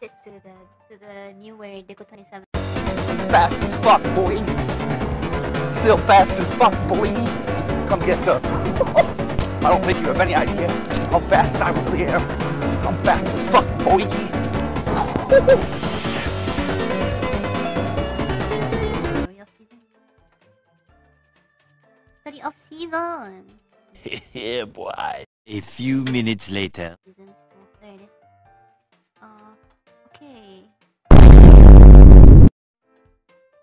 fit to the new way Deco 27. Fast as fuck, boy. Still fast as fuck, boy. Come get some. I don't think you have any idea how fast I really am. I'm fast as fuck, boy. Off season. Yeah, boy. A few minutes later. Okay.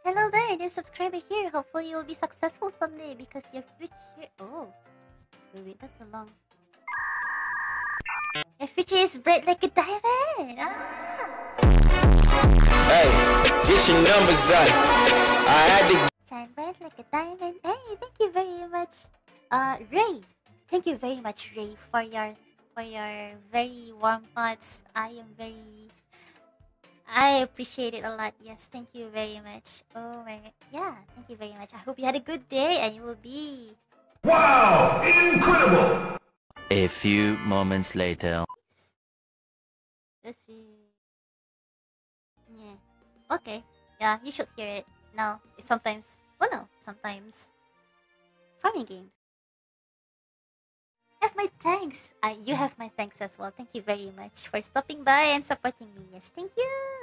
Hello there, new subscriber here. Hopefully you will be successful someday because your future. Oh, wait, that's so long. Your future is bright like a diamond. Ah. Hey, get your numbers up. I had to. Shine bright like a diamond. Hey, thank you very much, Ray. Thank you very much, Ray, for your very warm thoughts. I appreciate it a lot. Yes, thank you very much. Oh my god. Yeah, thank you very much. I hope you had a good day and you will be. Wow! Incredible. A few moments later. Let's see. Yeah. Okay. Yeah, you should hear it now. It's sometimes. Oh no, sometimes. Farming games. Have my thanks. You have my thanks as well. Thank you very much for stopping by and supporting me. Yes, thank you.